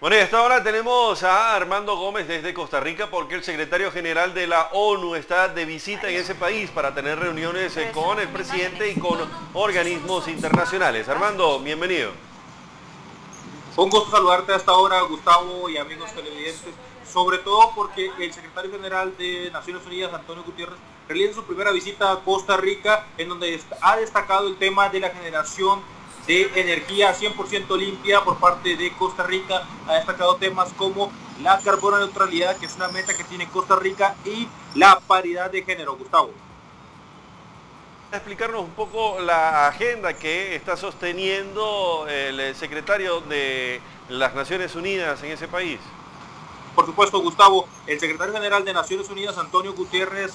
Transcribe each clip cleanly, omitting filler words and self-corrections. Bueno, y hasta ahora tenemos a Armando Gómez desde Costa Rica porque el secretario general de la ONU está de visita en ese país para tener reuniones con el presidente y con organismos internacionales. Armando, bienvenido. Un gusto saludarte hasta ahora, Gustavo, y amigos televidentes, sobre todo porque el secretario general de Naciones Unidas, Antonio Guterres, realiza su primera visita a Costa Rica, en donde ha destacado el tema de la generación de energía 100% limpia por parte de Costa Rica. Ha destacado temas como la carbono neutralidad, que es una meta que tiene Costa Rica, y la paridad de género. Gustavo, explicarnos un poco la agenda que está sosteniendo el secretario de las Naciones Unidas en ese país. Por supuesto, Gustavo, el secretario general de Naciones Unidas, Antonio Guterres,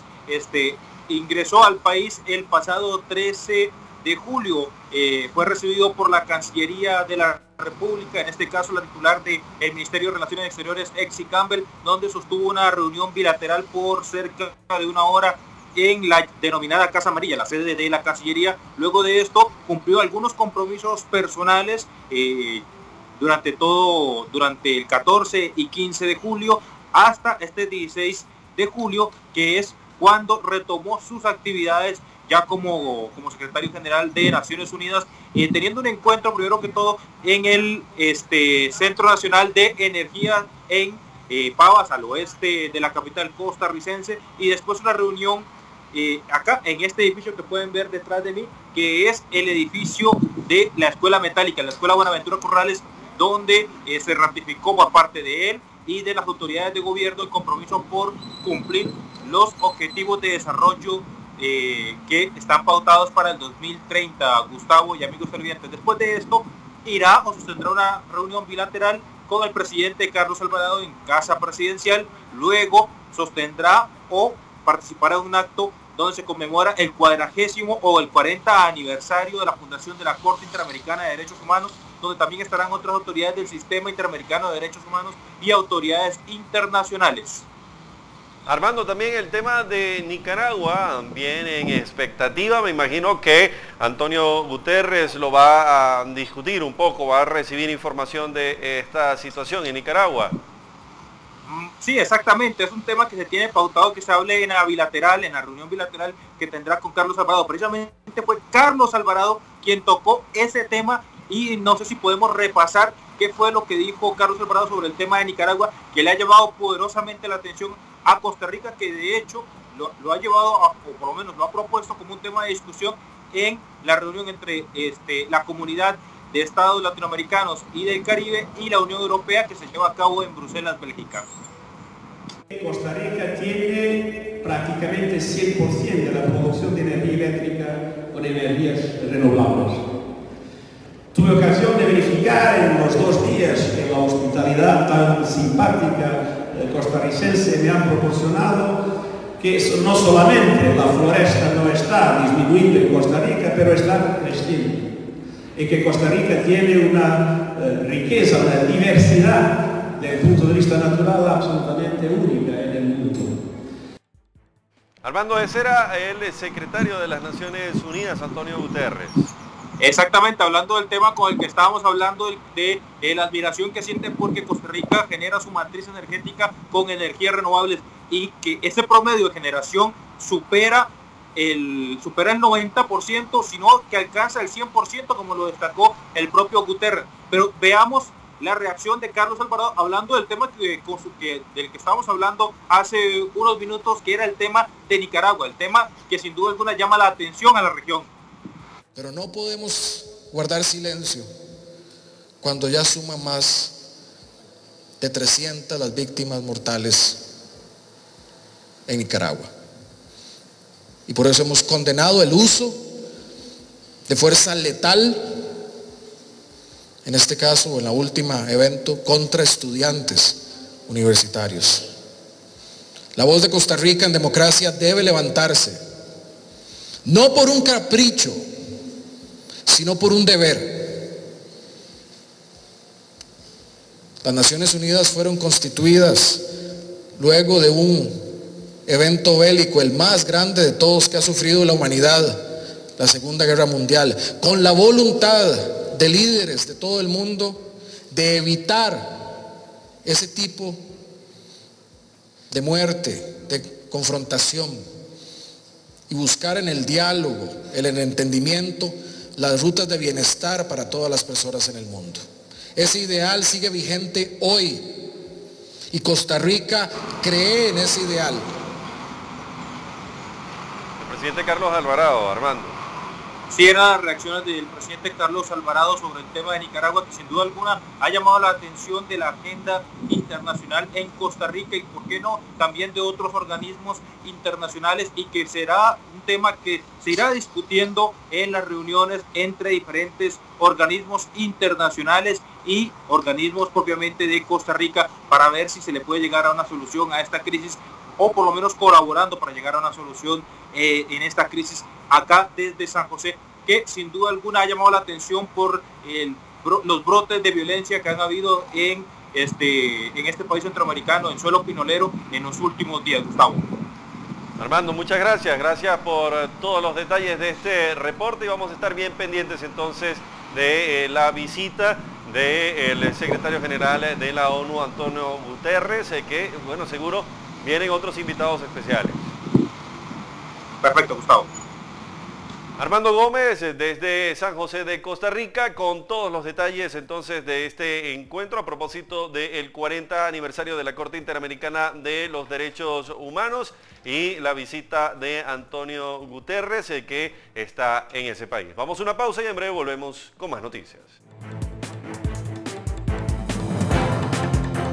ingresó al país el pasado 13 de julio, fue recibido por la Cancillería de la República, en este caso la titular del Ministerio de Relaciones Exteriores, Exy Campbell, donde sostuvo una reunión bilateral por cerca de una hora en la denominada Casa Amarilla, la sede de la Cancillería. Luego de esto cumplió algunos compromisos personales durante el 14 y 15 de julio hasta este 16 de julio, que es cuando retomó sus actividades ya como secretario general de Naciones Unidas, teniendo un encuentro primero que todo en el Centro Nacional de Energía en Pavas, al oeste de la capital costarricense, y después una reunión acá en este edificio que pueden ver detrás de mí, que es el edificio de la Escuela Metálica, la Escuela Buenaventura Corrales, donde se ratificó por parte de él y de las autoridades de gobierno el compromiso por cumplir los objetivos de desarrollo que están pautados para el 2030, Gustavo y amigos televidentes. Después de esto irá o sostendrá una reunión bilateral con el presidente Carlos Alvarado en Casa Presidencial. Luego sostendrá o participará de un acto donde se conmemora el 40º o el 40 aniversario de la fundación de la Corte Interamericana de Derechos Humanos, donde también estarán otras autoridades del Sistema Interamericano de Derechos Humanos y autoridades internacionales. Armando, también el tema de Nicaragua viene en expectativa. Me imagino que Antonio Guterres lo va a discutir un poco, va a recibir información de esta situación en Nicaragua. Sí, exactamente, es un tema que se tiene pautado que se hable en la bilateral, en la reunión bilateral que tendrá con Carlos Alvarado. Precisamente fue Carlos Alvarado quien tocó ese tema, y no sé si podemos repasar qué fue lo que dijo Carlos Alvarado sobre el tema de Nicaragua, que le ha llevado poderosamente la atención a Costa Rica, que de hecho lo ha llevado, o por lo menos lo ha propuesto como un tema de discusión en la reunión entre la comunidad de estados latinoamericanos y del Caribe y la Unión Europea, que se lleva a cabo en Bruselas, Bélgica. Costa Rica tiene prácticamente 100% de la producción de energía eléctrica con energías renovables. Tuve ocasión de verificar en los 2 días que la hospitalidad tan simpática costarricense me han proporcionado, que no solamente la floresta no está disminuyendo en Costa Rica, pero está creciendo, y que Costa Rica tiene una riqueza, una diversidad desde el punto de vista natural absolutamente única en el mundo. Armando, ese era el secretario de las Naciones Unidas, Antonio Guterres. Exactamente, hablando del tema con el que estábamos hablando, de la admiración que sienten porque Costa Rica genera su matriz energética con energías renovables, y que ese promedio de generación supera el 90%, sino que alcanza el 100%, como lo destacó el propio Guterres. Pero veamos la reacción de Carlos Alvarado hablando del tema del que estábamos hablando hace unos minutos, que era el tema de Nicaragua, el tema que sin duda alguna llama la atención a la región. Pero no podemos guardar silencio cuando ya suman más de 300 las víctimas mortales en Nicaragua. Y por eso hemos condenado el uso de fuerza letal, en este caso, en la última evento, contra estudiantes universitarios. La voz de Costa Rica en democracia debe levantarse, no por un capricho, sino por un deber. Las Naciones Unidas fueron constituidas luego de un evento bélico, el más grande de todos que ha sufrido la humanidad, la Segunda Guerra Mundial, con la voluntad de líderes de todo el mundo de evitar ese tipo de muerte, de confrontación, y buscar en el diálogo, en el entendimiento, las rutas de bienestar para todas las personas en el mundo. Ese ideal sigue vigente hoy y Costa Rica cree en ese ideal. El presidente Carlos Alvarado, Armando. Sí, eran reacciones del presidente Carlos Alvarado sobre el tema de Nicaragua, que sin duda alguna ha llamado la atención de la agenda internacional en Costa Rica y, por qué no, también de otros organismos internacionales, y que será un tema que se irá discutiendo en las reuniones entre diferentes organismos internacionales y organismos propiamente de Costa Rica, para ver si se le puede llegar a una solución a esta crisis, o por lo menos colaborando para llegar a una solución en esta crisis acá desde San José, que sin duda alguna ha llamado la atención por los brotes de violencia que han habido en este país centroamericano, en suelo pinolero, en los últimos días. Gustavo. Armando, muchas gracias. Gracias por todos los detalles de este reporte, y vamos a estar bien pendientes entonces de la visita del secretario general de la ONU, Antonio Guterres, que, bueno, seguro vienen otros invitados especiales. Perfecto, Gustavo. Armando Gómez desde San José de Costa Rica con todos los detalles entonces de este encuentro a propósito del 40 aniversario de la Corte Interamericana de los Derechos Humanos y la visita de Antonio Guterres, que está en ese país. Vamos a una pausa y en breve volvemos con más noticias.